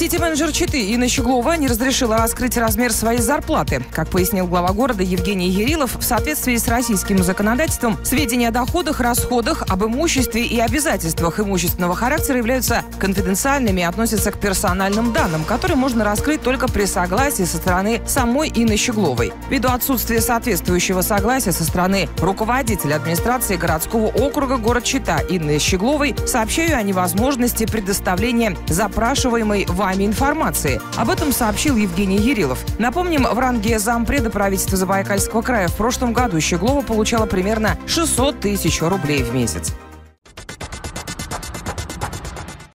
Сити-менеджер Читы Инна Щеглова не разрешила раскрыть размер своей зарплаты. Как пояснил глава города Евгений Ярилов, в соответствии с российским законодательством сведения о доходах, расходах, об имуществе и обязательствах имущественного характера являются конфиденциальными и относятся к персональным данным, которые можно раскрыть только при согласии со стороны самой Инны Щегловой. Ввиду отсутствия соответствующего согласия со стороны руководителя администрации городского округа город Чита Инны Щегловой, сообщаю о невозможности предоставления запрашиваемой вами информации. Об этом сообщил Евгений Ярилов. Напомним, в ранге зампреда правительства Забайкальского края в прошлом году Щеглова получала примерно 600 тысяч рублей в месяц.